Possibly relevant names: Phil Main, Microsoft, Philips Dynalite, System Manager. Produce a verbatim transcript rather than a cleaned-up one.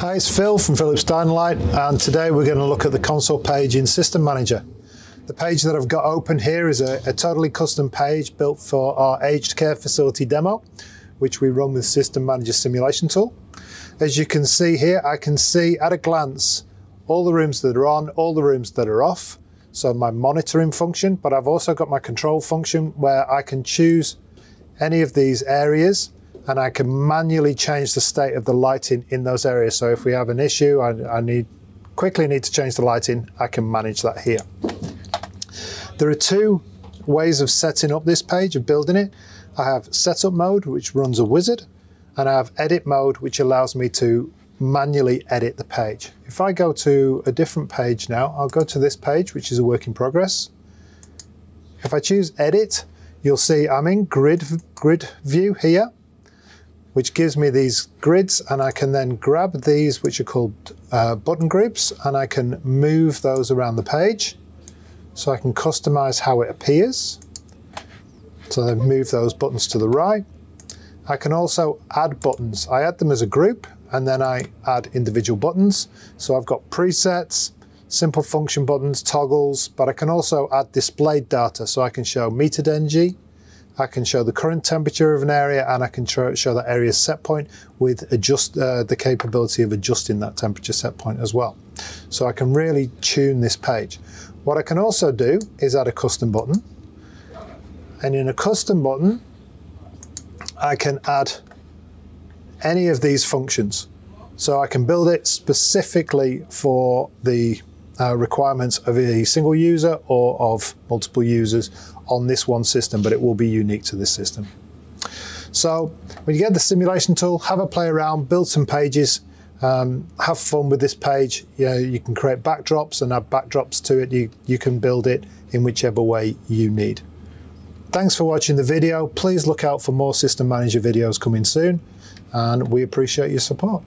Hi, it's Phil from Philips Dynalite, and today we're going to look at the console page in System Manager. The page that I've got open here is a, a totally custom page built for our aged care facility demo, which we run with System Manager simulation tool. As you can see here, I can see at a glance all the rooms that are on, all the rooms that are off, so my monitoring function, but I've also got my control function where I can choose any of these areas and I can manually change the state of the lighting in those areas. So if we have an issue, I, I need quickly need to change the lighting, I can manage that here. There are two ways of setting up this page, of building it. I have setup mode, which runs a wizard, and I have edit mode, which allows me to manually edit the page. If I go to a different page now, I'll go to this page, which is a work in progress. If I choose edit, you'll see I'm in grid, grid view here, which gives me these grids, and I can then grab these, which are called uh, button groups, and I can move those around the page. So I can customize how it appears. So then move those buttons to the right. I can also add buttons. I add them as a group, and then I add individual buttons. So I've got presets, simple function buttons, toggles, but I can also add displayed data. So I can show metered energy, I can show the current temperature of an area, and I can show that area's set point with adjust uh, the capability of adjusting that temperature set point as well. So I can really tune this page. What I can also do is add a custom button. And in a custom button, I can add any of these functions. So I can build it specifically for the Uh, requirements of a single user or of multiple users on this one system, but it will be unique to this system. So when you get the simulation tool, have a play around, build some pages, um, have fun with this page. Yeah, you can create backdrops and add backdrops to it. You, you can build it in whichever way you need. Thanks for watching the video. Please look out for more System Manager videos coming soon, and we appreciate your support.